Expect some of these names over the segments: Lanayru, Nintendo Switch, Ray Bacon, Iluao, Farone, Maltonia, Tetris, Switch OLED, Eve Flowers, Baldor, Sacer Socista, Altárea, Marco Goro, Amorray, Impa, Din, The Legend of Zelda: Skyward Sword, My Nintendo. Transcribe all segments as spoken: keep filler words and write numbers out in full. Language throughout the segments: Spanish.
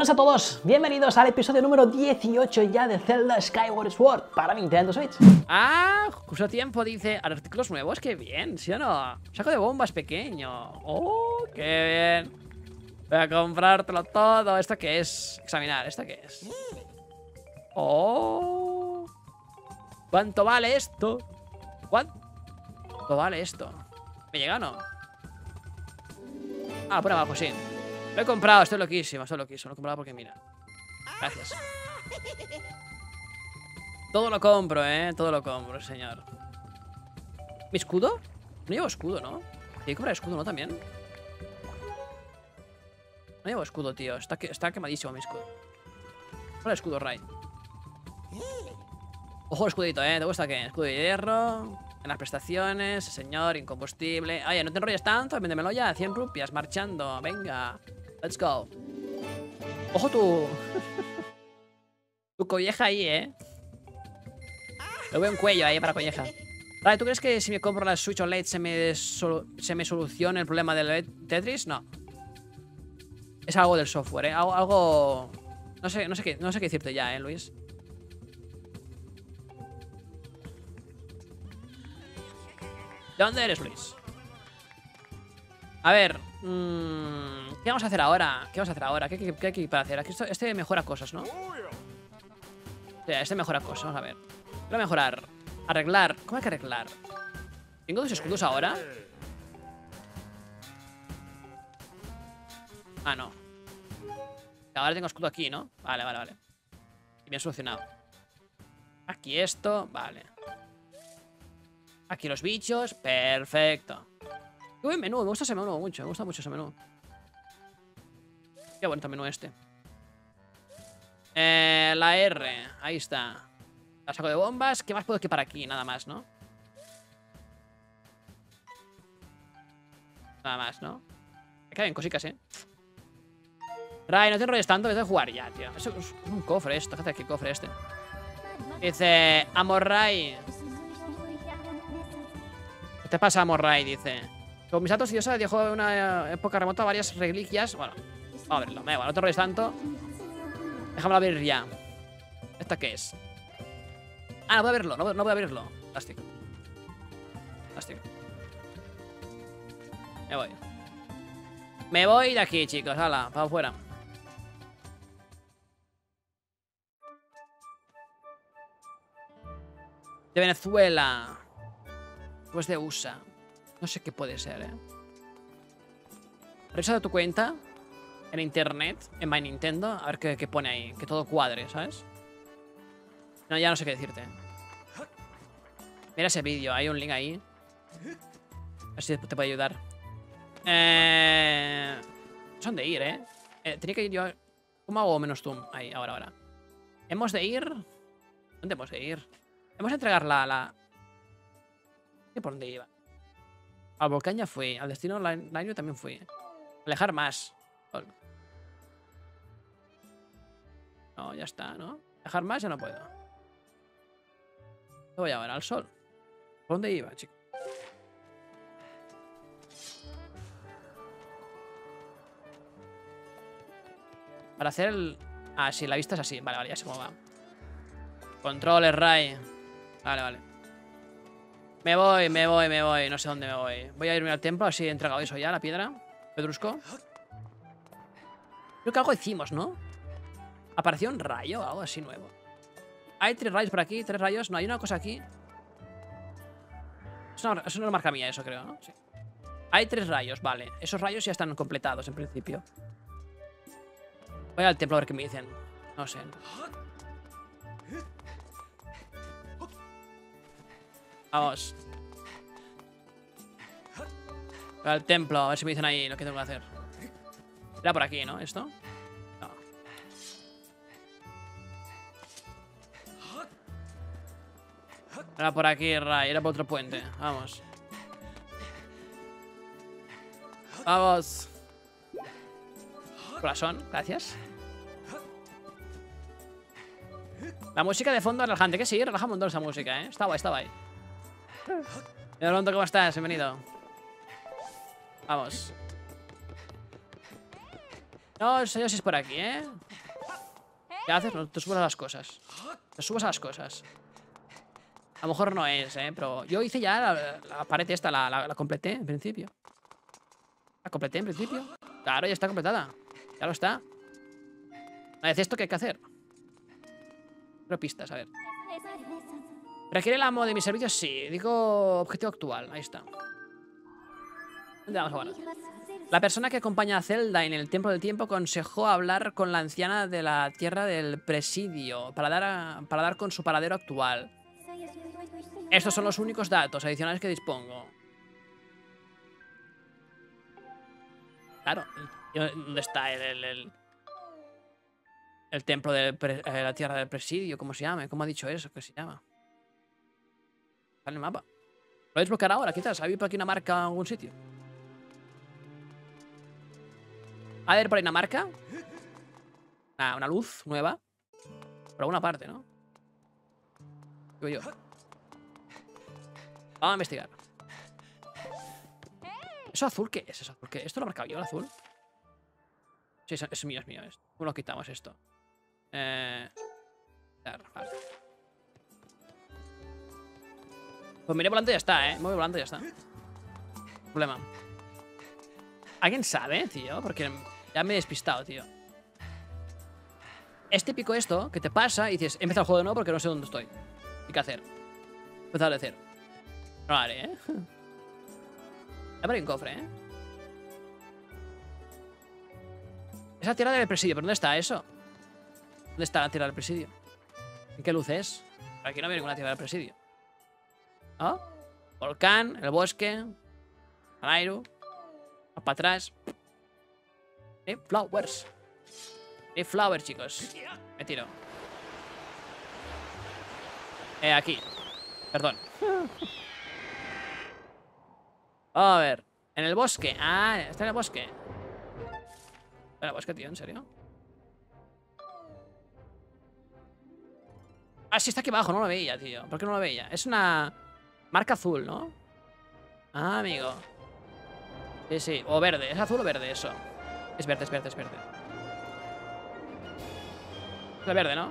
buenas a todos, bienvenidos al episodio número dieciocho ya de Zelda Skyward Sword para Nintendo Switch. Ah, justo a tiempo, dice, artículos nuevos, qué bien, ¿sí o no? Saco de bombas pequeño, oh, qué bien. Voy a comprártelo todo. ¿Esto qué es? Examinar, ¿esto qué es? Oh, ¿cuánto vale esto? ¿Cuánto vale esto? ¿Me llega o no? Ah, por abajo, sí. Lo he comprado, estoy loquísimo, estoy loquísimo. Lo he comprado porque mira. Gracias. Todo lo compro, eh. Todo lo compro, señor. ¿Mi escudo? No llevo escudo, ¿no? Tengo que comprar escudo, ¿no? También. No llevo escudo, tío. Está, que, está quemadísimo mi escudo. Compra escudo, Ray. Ojo el escudito, eh. ¿Te gusta qué? Escudo de hierro. En las prestaciones, señor, incombustible. Ay, no te enrolles tanto, véndemelo ya. cien rupias, marchando. Venga. Let's go. Ojo tú. Tu colleja ahí, eh. Le veo un cuello ahí para colleja. Vale, ¿tú crees que si me compro la Switch O L E D se me, se me soluciona el problema del Tetris? No. Es algo del software, eh. Algo. algo... No sé, no sé qué, no sé qué decirte ya, eh, Luis. ¿De dónde eres, Luis? A ver, mmm, ¿qué vamos a hacer ahora? ¿Qué vamos a hacer ahora? ¿Qué, qué, qué hay que hacer? Aquí esto, este mejora cosas, ¿no? O sea, este mejora cosas, vamos a ver. Quiero mejorar. Arreglar. ¿Cómo hay que arreglar? ¿Tengo dos escudos ahora? Ah, no. Ahora tengo escudo aquí, ¿no? Vale, vale, vale. Y bien solucionado. Aquí esto, vale. Aquí los bichos, perfecto. Qué buen menú, me gusta ese menú mucho, me gusta mucho ese menú. Qué bonito el menú este. Eh, la R, ahí está. La saco de bombas, ¿qué más puedo equipar aquí? Nada más, ¿no? Nada más, ¿no? Me caen cositas, ¿eh? Ray, no te enrolles tanto, vete a jugar ya, tío. Es un cofre esto, ¿qué hace aquí el cofre este? Dice, Amorray. Te pasa, Amorray, dice. Con mis datos, Diosa dejó en una época remota varias reliquias. Bueno, vamos a abrirlo. Me da igual, no te roles tanto. Déjamelo abrir ya. ¿Esta qué es? Ah, no puedo abrirlo, no, no puedo abrirlo. Plástico. Plástico. Me voy. Me voy de aquí, chicos. Hala, vamos fuera. De Venezuela. Pues de U S A. No sé qué puede ser, eh. Revisa tu cuenta en internet, en My Nintendo. A ver qué, qué pone ahí. Que todo cuadre, ¿sabes? No, ya no sé qué decirte. Mira ese vídeo. Hay un link ahí. A ver si te puede ayudar. Eh... Son de ir, eh. eh Tenía que ir yo... ¿Cómo hago menos zoom? Ahí, ahora, ahora. Hemos de ir... ¿Dónde hemos de ir? Hemos de entregar la... la... ¿Qué por dónde iba? Al volcán ya fui. Al destino Lanayru también fui. Alejar más. No, ya está, ¿no? Alejar más ya no puedo. ¿Qué voy ahora? Al sol. ¿Por dónde iba, chico? Para hacer el... Ah, sí, la vista es así. Vale, vale, ya sé cómo va. Controles, Ray. Vale, vale. Me voy, me voy, me voy. No sé dónde me voy. Voy a irme al templo, así he entregado eso ya, la piedra. Pedrusco. Creo que algo hicimos, ¿no? Apareció un rayo, algo así nuevo. Hay tres rayos por aquí, tres rayos. No, hay una cosa aquí. Eso no, eso no lo marca mía, eso creo, ¿no? Sí. Hay tres rayos, vale. Esos rayos ya están completados, en principio. Voy al templo a ver qué me dicen. No sé. Vamos. Voy al templo, a ver si me dicen ahí lo que tengo que hacer. Era por aquí, ¿no? ¿Esto? No. Era por aquí, Ray. Era por otro puente. Vamos. Vamos. Corazón, gracias. La música de fondo es relajante. Que sí, relaja un montón esa música, ¿eh? Está guay, está guay. Mira, Lonto, ¿cómo estás? Bienvenido. Vamos. No, enseño si es por aquí, ¿eh? ¿Qué haces? No te subas a las cosas. Te subas a las cosas. A lo mejor no es, ¿eh? Pero yo hice ya la, la pared esta, la, la, la completé en principio. La completé en principio. Claro, ya está completada. Ya lo está. Una vez esto, ¿qué hay que hacer? Pero pistas, a ver. ¿Requiere el amo de mis servicios? Sí. Digo objetivo actual. Ahí está. ¿Dónde vamos a guardar? La persona que acompaña a Zelda en el Templo del Tiempo aconsejó hablar con la anciana de la Tierra del Presidio para dar, a, para dar con su paradero actual. Estos son los únicos datos adicionales que dispongo. Claro. ¿Dónde está el, el, el, el Templo de la Tierra del Presidio? ¿Cómo se llama? ¿Cómo ha dicho eso? ¿Qué se llama? Sale el mapa. ¿Lo voy a desbloquear ahora, quizás? ¿Habéis por aquí una marca en algún sitio? A ver, por ahí una marca. Ah, una luz nueva. Por alguna parte, ¿no? Digo yo. Vamos a investigar. ¿Eso azul qué es? ¿Eso azul qué? ¿Esto lo he marcado yo, el azul? Sí, es mío, es mío. ¿Cómo lo quitamos esto? Eh... Vale. Pues miré volante y ya está, ¿eh? Me voy volante y ya está. Problema. ¿Alguien sabe, tío? Porque... ya me he despistado, tío. Es típico esto, que te pasa y dices, empieza el juego de nuevo porque no sé dónde estoy. ¿Qué hacer? Empezar de cero. No lo haré, ¿eh? Abre un cofre, ¿eh? Es la tierra del presidio, pero ¿dónde está eso? ¿Dónde está la tierra del presidio? ¿En qué luz es? Aquí no veo ninguna tierra del presidio. ¿No? Volcán, el bosque, Lanayru. Para atrás. Eve Flowers. Eve Flowers, chicos. Me tiro. Eh, aquí. Perdón. A ver. En el bosque. Ah, está en el bosque. ¿En el bosque, tío? ¿En serio? Ah, sí, está aquí abajo. No lo veía, tío. ¿Por qué no lo veía? Es una marca azul, ¿no? Ah, amigo. Sí, sí, o verde, ¿es azul o verde eso? Es verde, es verde, es verde. Es verde, ¿no?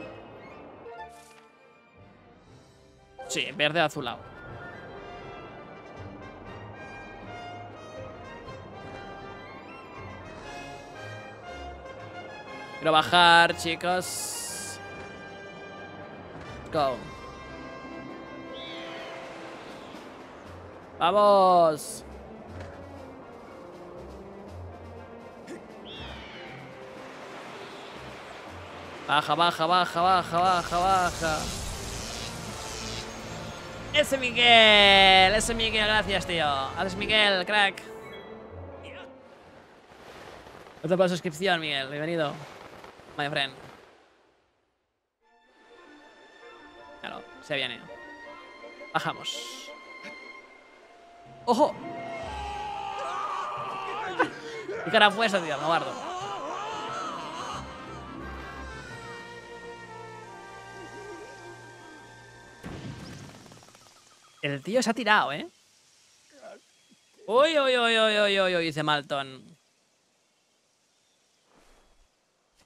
Sí, verde azulado. Quiero bajar, chicos. Let's go. ¡Vamos! Baja, baja, baja, baja, baja, baja. Ese Miguel, ese Miguel, gracias, tío. Gracias, Miguel, crack. Gracias por la suscripción, Miguel. Bienvenido, my friend. Claro, se viene. Bajamos. ¡Ojo! ¿Qué cara fue eso, tío? No guardo. El tío se ha tirado, ¿eh? Uy, uy, uy, uy, uy, uy, uy, dice Malton.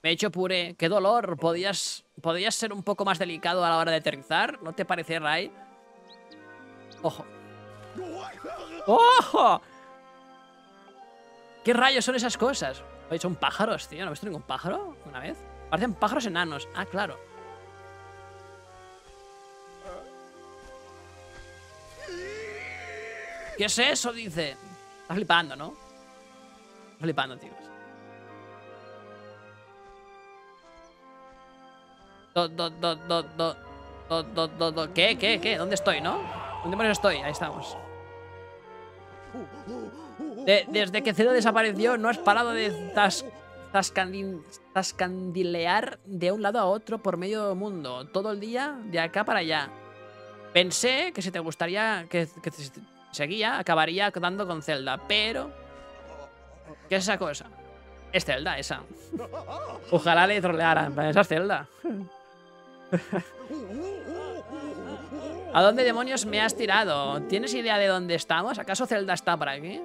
Me he hecho puré. Qué dolor. ¿Podías, ¿Podías ser un poco más delicado a la hora de aterrizar? ¿No te parece, Ray? Ojo. ¡Ojo! ¿Qué rayos son esas cosas? Oye, son pájaros, tío. ¿No he visto ningún pájaro una vez? Parecen pájaros enanos. Ah, claro. ¿Qué es eso? Dice. Está flipando, ¿no? Está flipando, tíos. Do, do, do, do, do, do, do, do. ¿Qué? ¿Qué? ¿Qué? ¿Dónde estoy, no? ¿Dónde estoy? Ahí estamos. De, desde que Zelda desapareció, no has parado de tas, tascandil, tascandilear de un lado a otro por medio del mundo. Todo el día, de acá para allá. Pensé que si te gustaría... que, que seguía, acabaría dando con Zelda, pero... ¿qué es esa cosa? Es Zelda, esa. Ojalá le trolearan, esa es Zelda. ¿A dónde demonios me has tirado? ¿Tienes idea de dónde estamos? ¿Acaso Zelda está por aquí?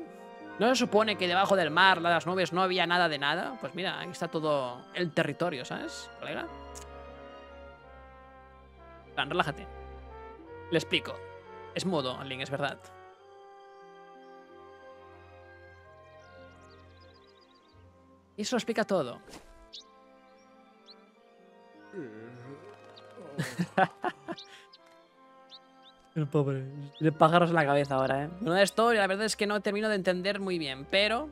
¿No se supone que debajo del mar, las nubes, no había nada de nada? Pues mira, aquí está todo el territorio, ¿sabes, colega? Plan, relájate. Le explico. Es mudo, Link, es verdad. Y eso lo explica todo. El pobre. Le pájaros en la cabeza ahora, ¿eh? Una historia, la verdad es que no termino de entender muy bien, pero...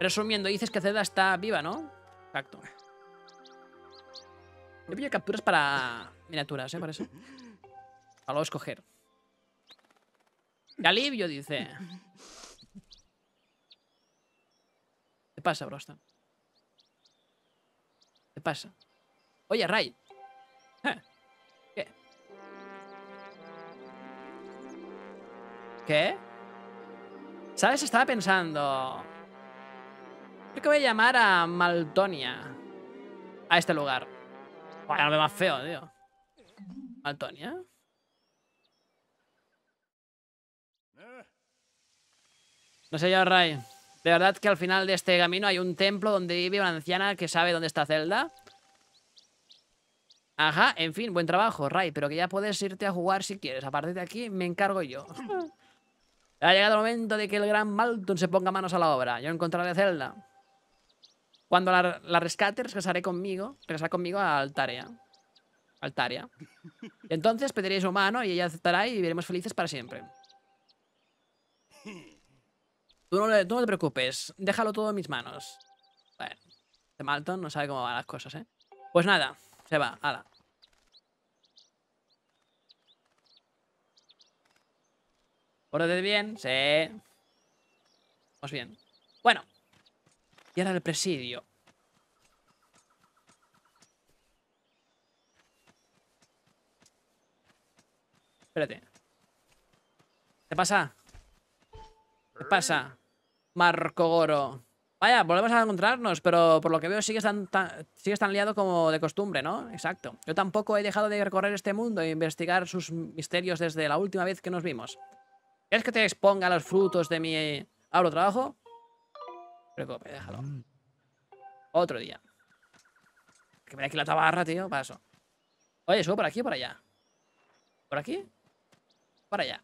Resumiendo, dices que Zelda está viva, ¿no? Exacto. Yo pillo capturas para miniaturas, ¿eh? Parece. Para luego escoger. Galibio dice... ¿Qué pasa, Brosta? ¿Qué pasa? Oye, Ray. ¿Qué? ¿Qué? ¿Sabes? Estaba pensando... Creo que voy a llamar a Maltonia. A este lugar. Bueno, no me más feo, tío. Maltonia. No sé yo, Ray. De verdad que al final de este camino hay un templo donde vive una anciana que sabe dónde está Zelda. Ajá, en fin, buen trabajo, Ray, pero que ya puedes irte a jugar si quieres. A partir de aquí me encargo yo. Ha llegado el momento de que el gran Malton se ponga manos a la obra. Yo encontraré a Zelda. Cuando la, la rescate, regresaré conmigo, regresaré conmigo a Altárea. Altárea. Entonces pediréis su mano y ella aceptará y viviremos felices para siempre. Tú no, le, tú no te preocupes, déjalo todo en mis manos. Bueno, este Malton no sabe cómo van las cosas, ¿eh? Pues nada, se va, ala. ¿Pórtate bien? Sí. Vamos bien. Bueno. Y ahora el presidio. Espérate. ¿Qué pasa? ¿Qué pasa? Marco Goro. Vaya, volvemos a encontrarnos, pero por lo que veo sigues tan, tan, sigues tan liado como de costumbre, ¿no? Exacto. Yo tampoco he dejado de recorrer este mundo e investigar sus misterios desde la última vez que nos vimos. ¿Quieres que te exponga los frutos de mi arduo trabajo? No te preocupes, déjalo. Otro día. Que me da aquí la tabarra, tío. Paso. Oye, ¿subo por aquí o por allá? ¿Por aquí? Por allá.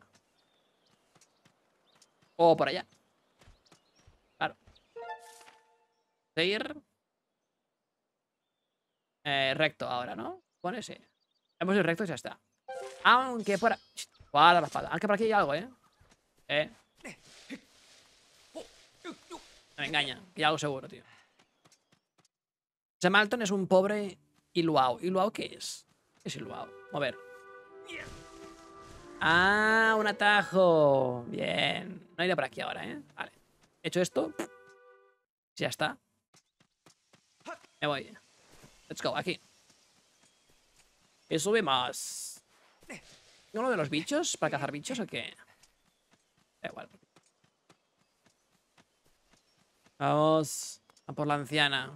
O por allá. Claro. Seguir. Eh, recto ahora, ¿no? Pone sí. Hemos ido recto y ya está. Aunque por... Guarda la espada. Aunque por aquí hay algo, ¿eh? Eh. No me engaña. Que hay algo seguro, tío. Ese Malton es un pobre Iluao. ¿Iluao qué es? ¿Qué es Iluao? A ver. Ah, un atajo. Bien. No iré por aquí ahora, ¿eh? Vale. Hecho esto. Ya está. Me voy. Let's go, aquí. Y subimos. ¿Tengo uno de los bichos? ¿Para cazar bichos o qué? Da igual. Vamos a por la anciana.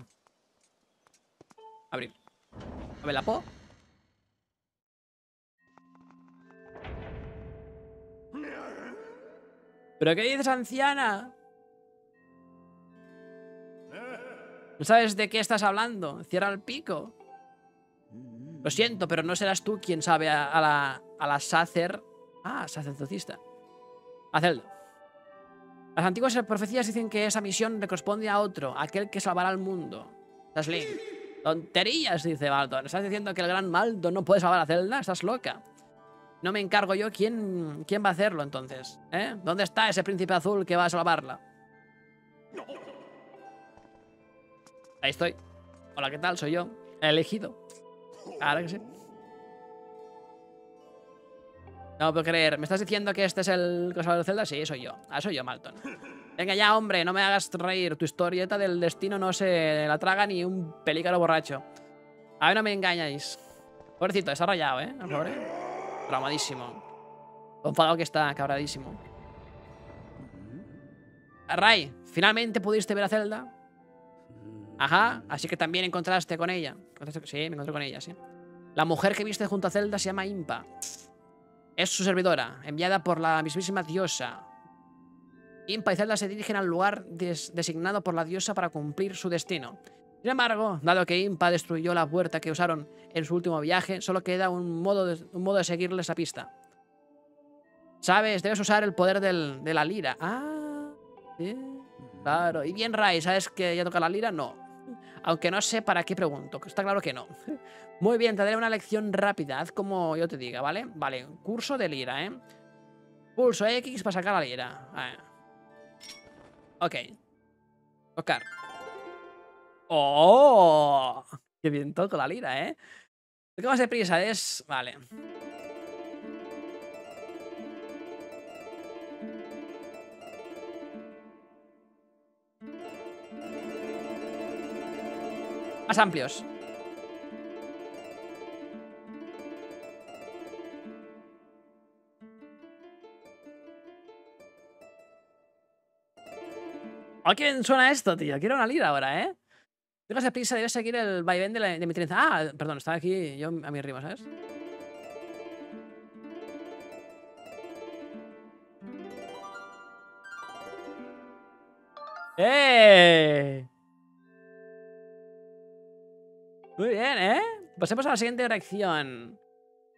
Abrir. A ver, la po. ¿Pero qué dices, anciana? ¿No sabes de qué estás hablando? Cierra el pico. Lo siento, pero no serás tú quien sabe a, a la, a la Sacer... Ah, Sacer Socista. A Zelda. Las antiguas profecías dicen que esa misión le corresponde a otro, aquel que salvará al mundo. ¿Estás Link? Tonterías, dice Baldor. ¿Estás diciendo que el gran Maldo no puede salvar a Zelda? ¿Estás loca? No me encargo yo. ¿Quién, quién va a hacerlo entonces? ¿Eh? ¿Dónde está ese príncipe azul que va a salvarla? Ahí estoy. Hola, ¿qué tal? Soy yo. El elegido. Claro que sí. No puedo creer. ¿Me estás diciendo que este es el que salva a Zelda? Sí, soy yo. Ah, soy yo, Malton. Venga ya, hombre. No me hagas reír. Tu historieta del destino no se la traga ni un pelícaro borracho. A ver, no me engañáis. Pobrecito, está rayado, ¿eh? Por favor, ¿eh? Traumadísimo. Confagado que está, cabradísimo. Ray, ¿finalmente pudiste ver a Zelda? Ajá, así que también encontraste con ella. Sí, me encontré con ella, sí. La mujer que viste junto a Zelda se llama Impa. Es su servidora, enviada por la mismísima diosa. Impa y Zelda se dirigen al lugar designado por la diosa para cumplir su destino. Sin embargo, dado que Impa destruyó la puerta que usaron en su último viaje, solo queda un modo de, un modo de seguirles la pista. ¿Sabes? Debes usar el poder del, de la lira. Ah, sí, claro. Y bien, Ray, ¿sabes que ya toca la lira? No. Aunque no sé para qué pregunto, que está claro que no. Muy bien, te daré una lección rápida, haz como yo te diga, ¿vale? Vale, curso de lira, ¿eh? Pulso X para sacar la lira. Ah, ok. Tocar. ¡Oh! ¡Qué bien toco la lira, eh! Lo que más deprisa es... Vale. Más amplios. ¿A quién suena esto, tío? Quiero una lira ahora, ¿eh? Tengo esa prisa, debes seguir el vaivén de, de mi trenza. Ah, perdón, estaba aquí yo a mi ritmo, ¿sabes? ¡Eh! Muy bien, ¿eh? Pasemos a la siguiente reacción.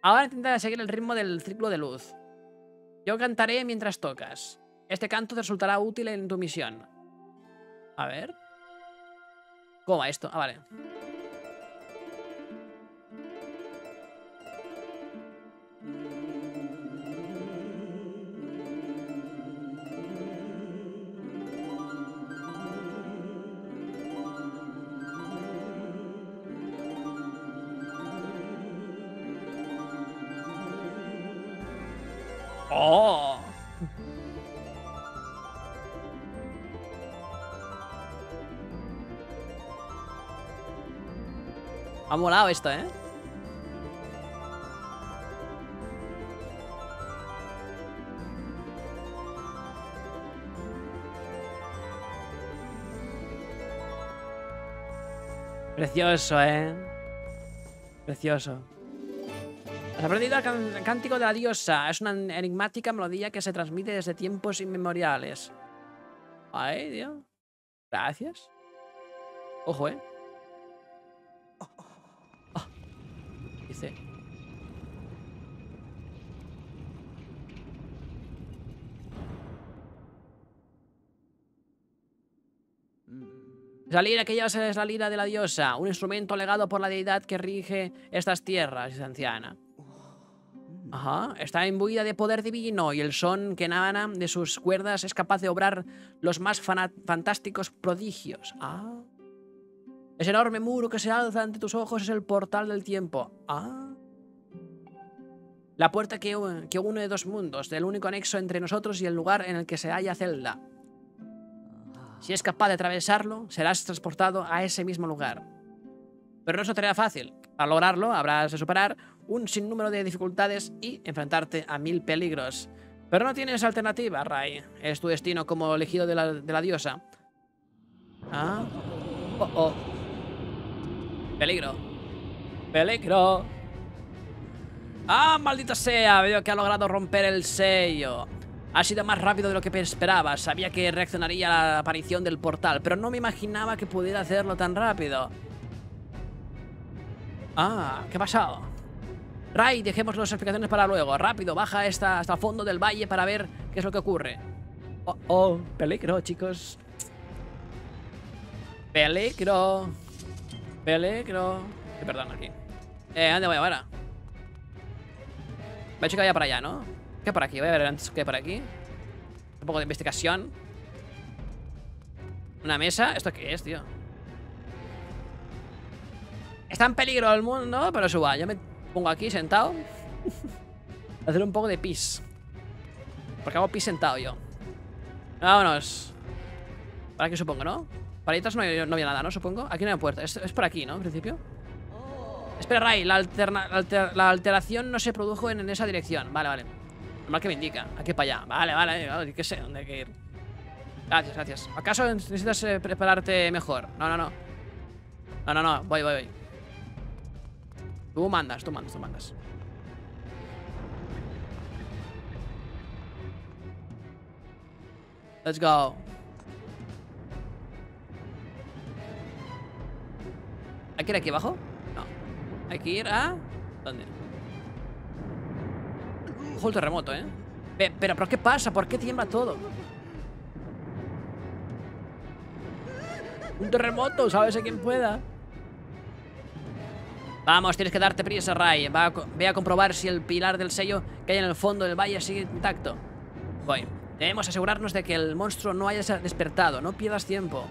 Ahora intenta seguir el ritmo del círculo de luz. Yo cantaré mientras tocas. Este canto te resultará útil en tu misión. A ver. ¿Cómo va esto? Ah, vale. ¡Oh! Ha molado esto, ¿eh? Precioso, ¿eh? Precioso. Has aprendido el can- cántico de la diosa. Es una enigmática melodía que se transmite desde tiempos inmemoriales. Ay, Dios. Gracias. Ojo, ¿eh? Dice. La lira que llevas es la lira de la diosa, un instrumento legado por la deidad que rige estas tierras, dice anciana. Ajá. Está imbuida de poder divino y el son que emana de sus cuerdas es capaz de obrar los más fantásticos prodigios. Ah. Ese enorme muro que se alza ante tus ojos es el portal del tiempo. Ah. La puerta que, que une dos mundos, el único anexo entre nosotros y el lugar en el que se halla Zelda. Si es capaz de atravesarlo, serás transportado a ese mismo lugar. Pero no es tarea fácil. Para lograrlo, habrás de superar un sinnúmero de dificultades y enfrentarte a mil peligros. Pero no tienes alternativa, Ray. Es tu destino como elegido de la, de la diosa. Ah. Oh, oh. Peligro. Peligro. ¡Ah, maldita sea! Veo que ha logrado romper el sello. Ha sido más rápido de lo que esperaba. Sabía que reaccionaría a la aparición del portal, pero no me imaginaba que pudiera hacerlo tan rápido. Ah, ¿qué ha pasado? Ray, dejemos las explicaciones para luego. Rápido, baja esta, hasta el fondo del valle para ver qué es lo que ocurre. Oh, oh, peligro, chicos. Peligro. Peligro. Eh, perdón, aquí. Eh, ¿dónde voy ahora? Me he hecho que vaya para allá, ¿no? ¿Qué por aquí? Voy a ver antes que por aquí. Un poco de investigación. Una mesa. ¿Esto qué es, tío? Está en peligro el mundo, pero suba. Yo me pongo aquí sentado. Hacer un poco de pis. Porque hago pis sentado yo. Vámonos. Para aquí supongo, ¿no? Para atrás no, no había nada, ¿no? Supongo. Aquí no hay puerta. Es, es por aquí, ¿no? En principio. Espera, Ray. La, alterna, alter, la alteración no se produjo en, en esa dirección. Vale, vale. Normal que me indica. Aquí para allá. Vale, vale. Vale, que sé dónde hay que ir. Gracias, gracias. ¿Acaso necesitas eh, prepararte mejor? No, no, no. No, no, no. Voy, voy, voy. Tú mandas, tú mandas, tú mandas. Let's go. ¿Hay que ir aquí abajo? No. Hay que ir a... ¿dónde? Ojo el terremoto, ¿eh? Pero, pero, ¿pero qué pasa? ¿Por qué tiembla todo? Un terremoto, ¿sabes a quién pueda? Vamos, tienes que darte prisa, Ray. Va a, ve a comprobar si el pilar del sello que hay en el fondo del valle sigue intacto. Voy. Debemos asegurarnos de que el monstruo no haya despertado. No pierdas tiempo.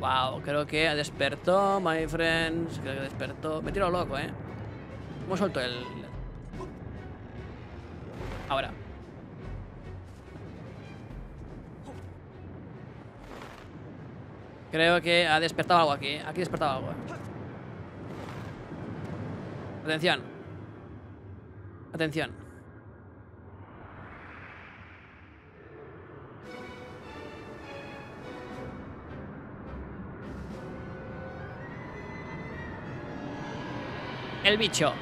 Wow, creo que despertó, my friends. Creo que despertó. Me tiro loco, eh. ¿Cómo suelto el...? Ahora. Creo que ha despertado algo aquí. Aquí ha despertado algo. Atención. Atención. El bicho.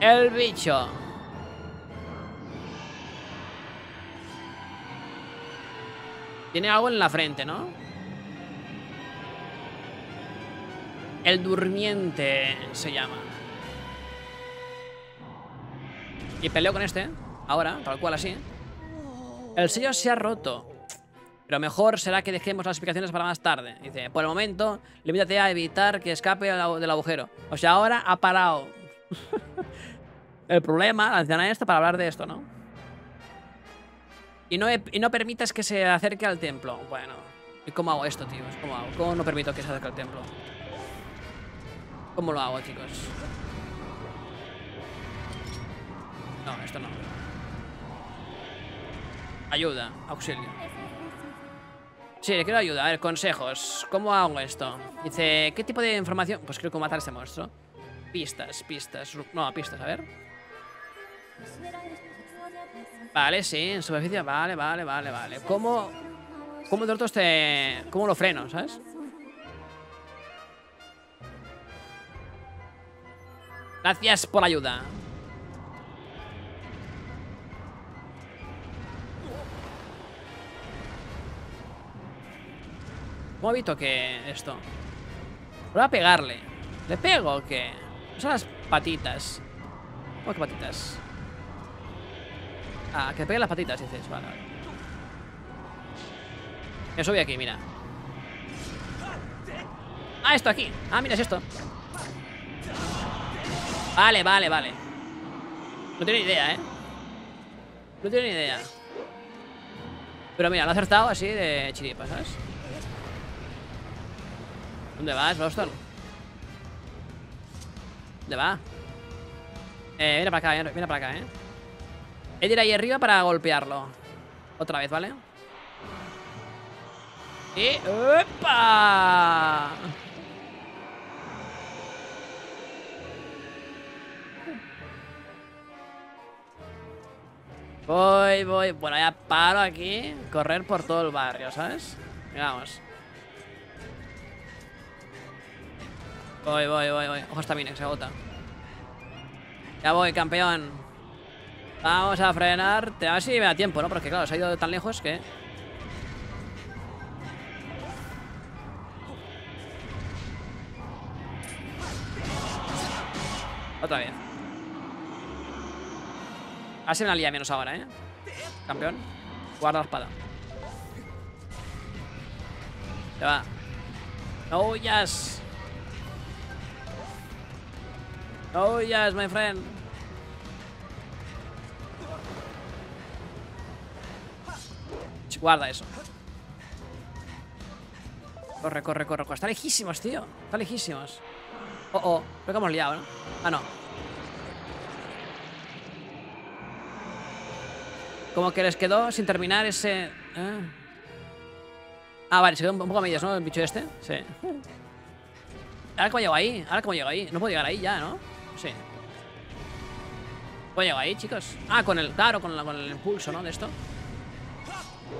El bicho. Tiene algo en la frente, ¿no? El durmiente se llama. Y peleo con este, ahora, tal cual así. El sello se ha roto. Pero mejor será que dejemos las explicaciones para más tarde. Dice, por el momento, limítate a evitar que escape del agujero. O sea, ahora ha parado. El problema, la anciana esta, para hablar de esto, ¿no? Y no, he, y no permitas que se acerque al templo. Bueno, ¿y cómo hago esto, tío? ¿Cómo hago? ¿Cómo no permito que se acerque al templo? ¿Cómo lo hago, chicos? No, esto no. Ayuda, auxilio. Sí, le quiero ayuda. A ver, consejos. ¿Cómo hago esto? Dice, ¿qué tipo de información? Pues creo que matar a este monstruo. Pistas, pistas. No, pistas, a ver. Vale, sí, en superficie. Vale, vale, vale, vale. ¿Cómo, cómo de otros te... cómo lo freno, ¿sabes? Gracias por la ayuda. ¿Cómo evito que esto? Voy a pegarle. ¿Le pego o qué? Usa las patitas. ¿Cómo que patitas? Ah, que pegue las patitas, dices. Vale, vale. Me subí aquí, mira. Ah, esto aquí. Ah, mira, es esto. Vale, vale, vale. No tiene ni idea, ¿eh? No tiene ni idea. Pero mira, lo ha acertado así de chiripa, ¿sabes? ¿Dónde vas, Boston? ¿Dónde va? Eh, mira para acá, mira para acá, ¿eh? He de ir ahí arriba para golpearlo. Otra vez, ¿vale? Y... ¡epa! Voy, voy... Bueno, ya paro aquí. Correr por todo el barrio, ¿sabes? Vamos. Voy, voy, voy, voy. Ojo, está bien, que se agota. Ya voy, campeón. Vamos a frenar. A ver si me da tiempo, ¿no? Porque claro, se ha ido tan lejos que... Otra vez. Ha sido una lía menos ahora, ¿eh? Campeón. Guarda la espada. Se va. No huyas. No huyas, my friend. Guarda eso. Corre, corre, corre, corre. Está lejísimos, tío. Está lejísimos. Oh, oh. Creo que hemos liado, ¿no? Ah, no. Como que les quedó sin terminar ese... ¿eh? Ah, vale. Se quedó un poco a medias, ¿no? El bicho este. Sí. Ahora cómo llego ahí. Ahora cómo llego ahí. No puedo llegar ahí ya, ¿no? Sí. ¿Puedo llegar ahí, chicos? Ah, con el... Claro, con, la, con el impulso, ¿no? De esto.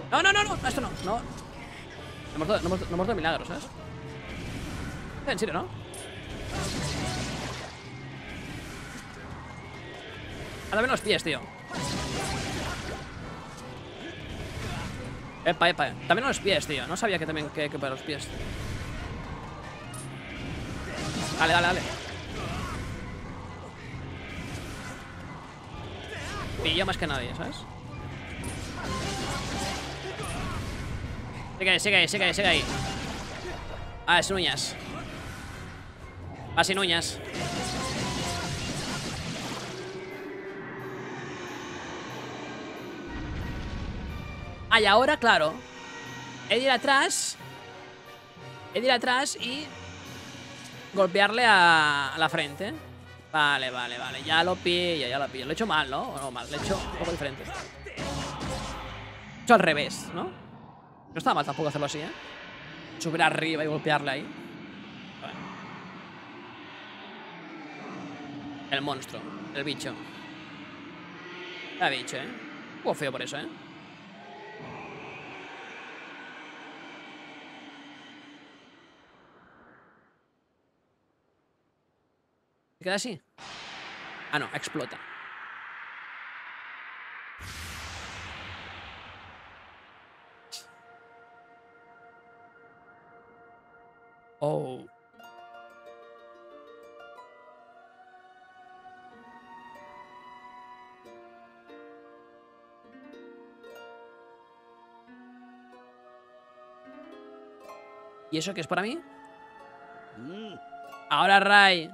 No, no, no, no, esto no, no. No hemos no, no, no dado milagros, ¿sabes? En serio, ¿no? Ahora ven los pies, tío. Epa, epa. También los pies, tío. No sabía que también que, que para los pies. Dale, dale, dale. Pillo más que nadie, ¿sabes? Sigue ahí, sigue ahí, sigue ahí, sigue ahí. Ah, sin uñas. Ah, sin uñas. Ah, y ahora, claro, he de ir atrás. He de ir atrás y golpearle a, a la frente. Vale, vale, vale. Ya lo pillo, ya lo pillo. Lo he hecho mal, ¿no? O no mal, lo he hecho un poco diferente. Lo he hecho al revés, ¿no? No estaba mal tampoco hacerlo así, ¿eh? Subir arriba y golpearle ahí. Vale. El monstruo, el bicho. Está bicho, ¿eh? Un poco feo por eso, ¿eh? ¿Se queda así? Ah, no, explota. Oh. ¿Y eso qué es para mí? Mm. Ahora, Ray.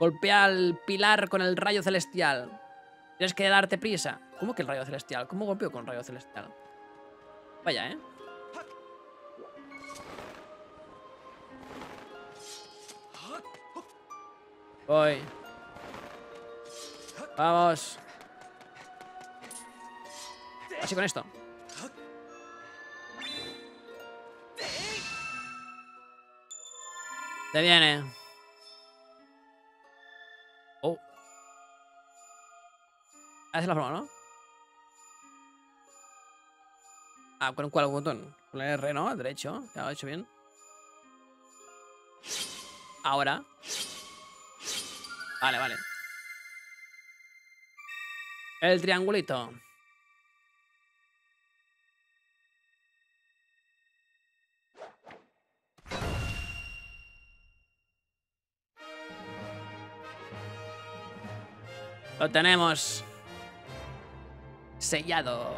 Golpea al pilar con el rayo celestial. Tienes que darte prisa. ¿Cómo que el rayo celestial? ¿Cómo golpeo con el rayo celestial? Vaya, ¿eh? Voy. Vamos. Así con esto. Te viene. Haces la forma, ¿no? Ah, ¿con cuál botón? Con el R, ¿no? Derecho. Ya lo he hecho bien. Ahora. Vale, vale. El triangulito. Lo tenemos. Sellado.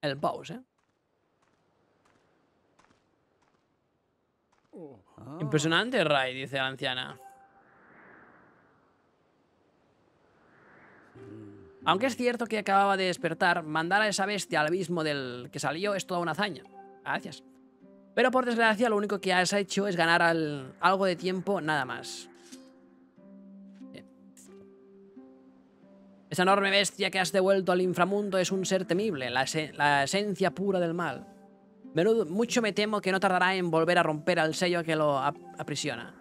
El boss, ¿eh? Oh. Impresionante, Ray, dice la anciana. Aunque es cierto que acababa de despertar, mandar a esa bestia al abismo del que salió es toda una hazaña. Gracias. Pero por desgracia lo único que has hecho es ganar al, algo de tiempo, nada más. Esa enorme bestia que has devuelto al inframundo es un ser temible, la, es la esencia pura del mal. Menudo, mucho me temo que no tardará en volver a romper al sello que lo ap aprisiona.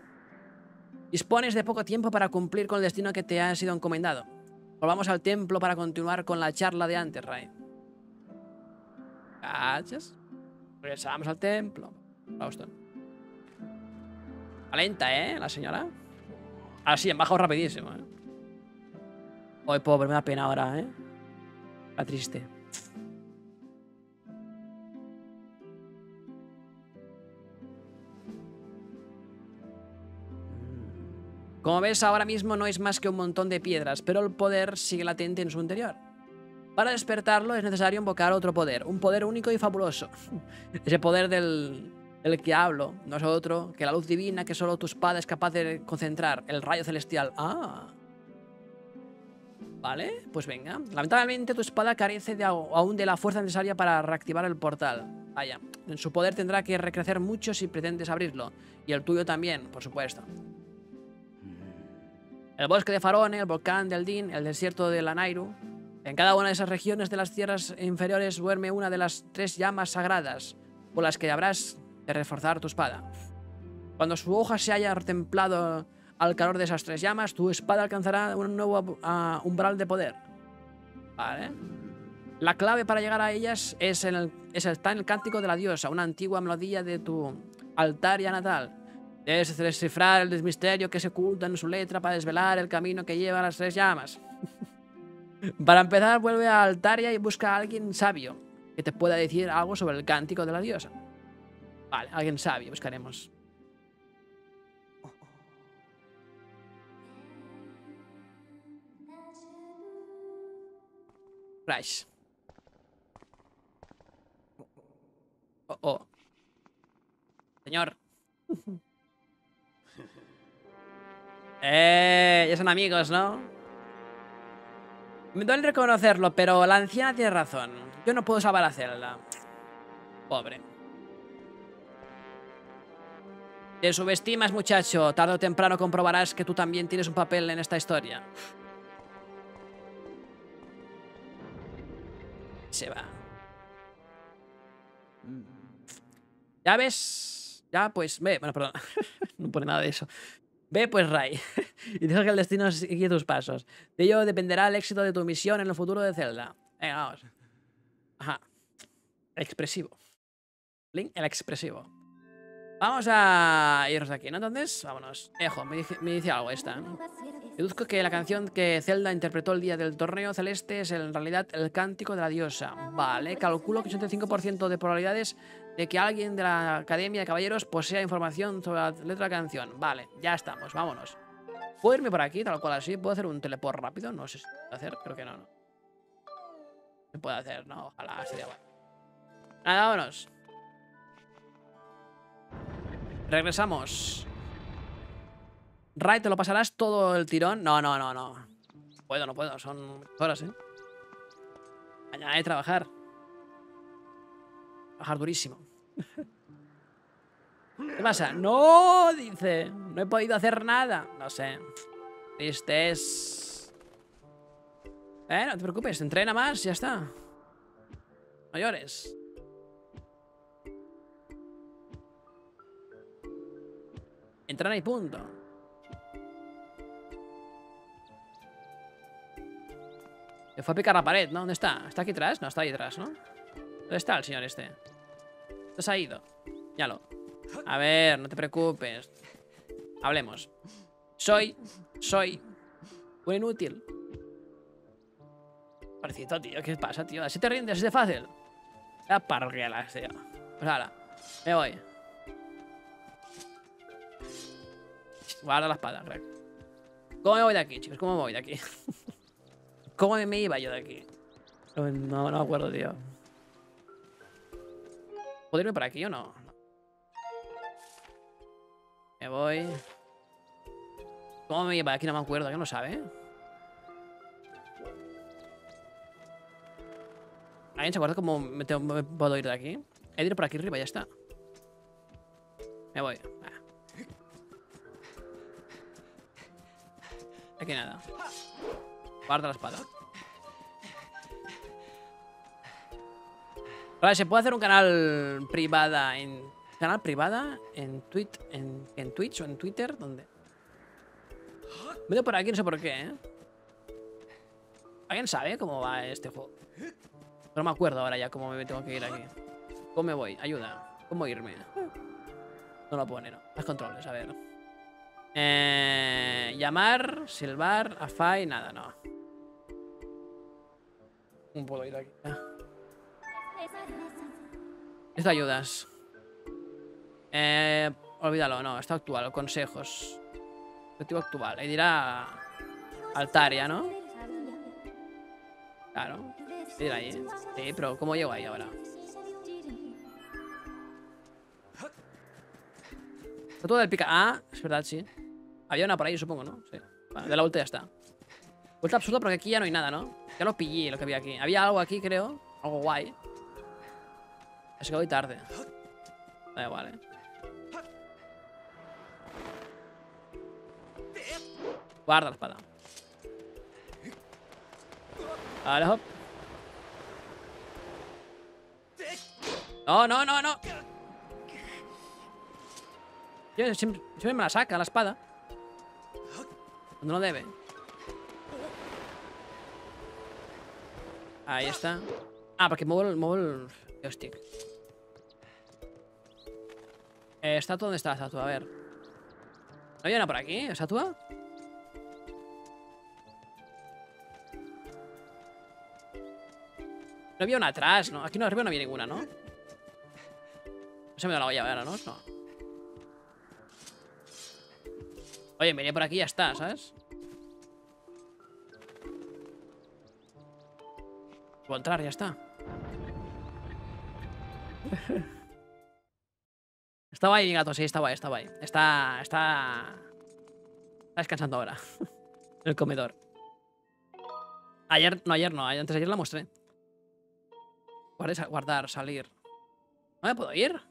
Dispones de poco tiempo para cumplir con el destino que te ha sido encomendado. Volvamos al templo para continuar con la charla de antes, Ray. ¿Cachas? Regresamos al templo. Baldor. Alenta, ¿eh? La señora. Así, en bajo rapidísimo, ¿eh? Hoy, pobre, me da pena ahora, ¿eh? Está triste. Como ves, ahora mismo no es más que un montón de piedras, pero el poder sigue latente en su interior. Para despertarlo es necesario invocar otro poder, un poder único y fabuloso. Ese poder del, del que hablo no es otro que la luz divina que solo tu espada es capaz de concentrar, el rayo celestial. ¡Ah! Vale, pues venga. Lamentablemente tu espada carece de, aún de la fuerza necesaria para reactivar el portal. Vaya, en su poder tendrá que recrecer mucho si pretendes abrirlo. Y el tuyo también, por supuesto. El bosque de Farone, el volcán del Din, el desierto de Lanayru. En cada una de esas regiones de las tierras inferiores duerme una de las tres llamas sagradas por las que habrás de reforzar tu espada. Cuando su hoja se haya templado al calor de esas tres llamas, tu espada alcanzará un nuevo uh, umbral de poder. Vale. La clave para llegar a ellas es en el, es, está en el cántico de la diosa, una antigua melodía de tu Altárea natal. Debes descifrar el misterio que se oculta en su letra para desvelar el camino que lleva a las tres llamas. Para empezar, vuelve a Altárea y busca a alguien sabio que te pueda decir algo sobre el cántico de la diosa. Vale, alguien sabio buscaremos. Crash. Oh, oh. Señor. Eh, ya son amigos, ¿no? Me duele reconocerlo, pero la anciana tiene razón. Yo no puedo salvar a Zelda. Pobre. Te subestimas, muchacho. Tarde o temprano comprobarás que tú también tienes un papel en esta historia. Se va. Ya ves. Ya, pues... Ve. Bueno, perdón. No pone nada de eso. Ve pues, Ray, y deja que el destino siga tus pasos. De ello dependerá el éxito de tu misión en el futuro de Zelda. Venga, vamos. Ajá. Expresivo. Link, el expresivo. Vamos a irnos de aquí, ¿no? Entonces, vámonos. Ejo, me dice, me dice algo esta. Deduzco que la canción que Zelda interpretó el día del torneo celeste es en realidad el cántico de la diosa. Vale, calculo que ochenta y cinco por ciento de probabilidades de que alguien de la Academia de Caballeros posea información sobre la letra de la canción. Vale, ya estamos, vámonos. ¿Puedo irme por aquí, tal cual así? ¿Puedo hacer un teleport rápido? No sé si puedo hacer, creo que no, no. Se puede hacer, no, ojalá, sería bueno. Nada, vámonos. Regresamos. Ray, ¿te lo pasarás todo el tirón? No, no, no, no. No puedo, no puedo, son horas, ¿eh? Mañana hay que trabajar. Trabajar durísimo. ¿Qué pasa? ¡No! Dice. No he podido hacer nada. No sé. Triste es... Eh, no te preocupes. Entrena más y ya está. No llores. Entrena y punto. Se fue a picar la pared, ¿no? ¿Dónde está? ¿Está aquí atrás? No, está ahí atrás, ¿no? ¿Dónde está el señor este? Se ha ido. Ya lo. A ver, no te preocupes. Hablemos. Soy, soy un inútil. Parecito, tío. ¿Qué pasa, tío? Así te rindes, así de fácil. La parguelas, tío. Pues ahora, me voy. Guarda la espada, Greg. ¿Cómo me voy de aquí, chicos? ¿Cómo me voy de aquí? ¿Cómo me iba yo de aquí? No, no me acuerdo, tío. ¿Puedo irme por aquí o no? Me voy. ¿Cómo me iba de aquí? No me acuerdo, que no sabe. ¿Alguien se acuerda cómo me, tengo, me puedo ir de aquí? He de ir por aquí arriba, ya está. Me voy. Aquí nada. Guarda la espada. Vale, se puede hacer un canal privada en... ¿Canal privada? ¿En tweet? ¿En, en Twitch o en Twitter? ¿Dónde? Me doy por aquí, no sé por qué, ¿eh? ¿Alguien sabe cómo va este juego? No me acuerdo ahora ya cómo me tengo que ir aquí. ¿Cómo me voy? Ayuda. ¿Cómo irme? No lo pone, no. Los controles, a ver. Eh, llamar, silbar, afai, nada, no. No puedo ir aquí. Esto ayudas. Eh, olvídalo, no, está actual, consejos. Objetivo actual, ahí dirá Altárea, ¿no? Claro, dirá ahí. Sí, pero ¿cómo llego ahí ahora? Está todo del pica... Ah, es verdad, sí. Había una por ahí, supongo, ¿no? Sí. Vale, de la vuelta ya está. Vuelta absurda porque aquí ya no hay nada, ¿no? Ya lo pillé, lo que había aquí. Había algo aquí, creo. Algo guay. Así que voy tarde. Da igual, ¿eh? Guarda la espada. Vale, hop. No, no, no, no. Yo siempre, siempre me la saca la espada. Cuando no debe. Ahí está. Ah, porque muevo el, muevo el joystick. Eh, ¿estatua? ¿Dónde está la estatua? A ver. ¿No hay una por aquí? ¿Estatua? No había una atrás, ¿no? Aquí no, arriba no había ninguna, ¿no? No se me da la olla ahora, ¿no? No. Oye, miré por aquí y ya está, ¿sabes? Puedo entrar, ya está. Estaba ahí, mi gato, sí, estaba ahí, estaba ahí. Está... está... Está descansando ahora. En el comedor. Ayer... No, ayer no. Antes de ayer la mostré. Guardar, salir. ¿No me puedo ir?